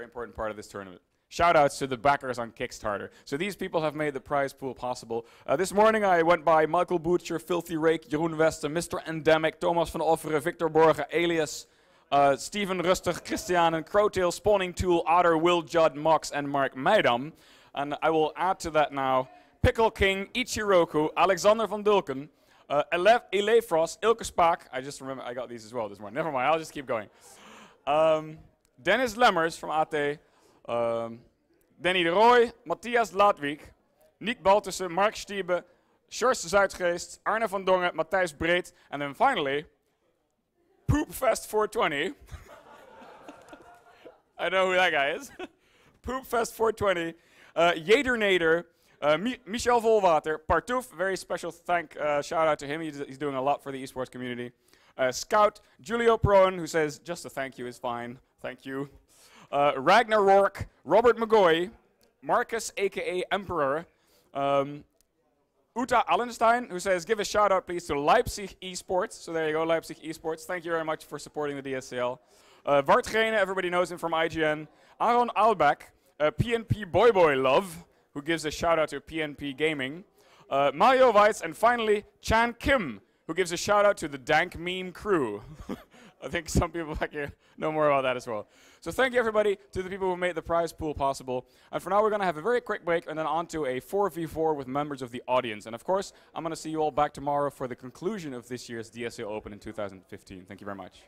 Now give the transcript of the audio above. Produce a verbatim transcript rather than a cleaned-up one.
very important part of this tournament. Shoutouts to the backers on Kickstarter. So these people have made the prize pool possible. Uh, this morning I went by Michael Butcher, Filthy Rake, Jeroen Westen, Mister Endemic, Thomas van Offere, Victor Borger, Alias, uh, Steven Rustig, Christianen Crowtail, Spawning Tool, Otter, Will Judd, Mox, and Mark Meidam. And I will add to that now Pickle King, Ichiroku, Alexander van Dulken, uh, Elef Elefros, Ilke Spaak. I just remember I got these as well this morning. Never mind, I'll just keep going. Um, Dennis Lemmers from A T. Um, Danny de Roy, Matthias Laatwijk, Nick Baltussen, Mark Stiebe, Sjors Zuidgeest, Arne van Dongen, Matthijs Breet, and then finally, Poopfest four twenty. I know who that guy is. Poopfest four twenty, uh, Jeder Nader, uh, Mi Michel Volwater, Partouf, very special thank, uh, shout out to him, he's, he's doing a lot for the esports community. Uh, Scout, Julio Proen, who says, just a thank you is fine, thank you. Uh, Ragnar Rourke, Robert McGoy, Marcus aka Emperor, um, Uta Allenstein, who says, give a shout out please to Leipzig Esports. So there you go, Leipzig Esports. Thank you very much for supporting the D S C L. Uh, Bart Gene, everybody knows him from I G N. Aaron Albeck, uh, P N P Boy Boy Love, who gives a shout out to P N P Gaming. Uh, Mario Weitz, and finally Chan Kim, who gives a shout out to the Dank Meme Crew. I think some people back here know more about that as well. So thank you everybody to the people who made the prize pool possible. And for now we're going to have a very quick break and then on to a four v four with members of the audience. And of course, I'm going to see you all back tomorrow for the conclusion of this year's D S C L Open in two thousand fifteen. Thank you very much.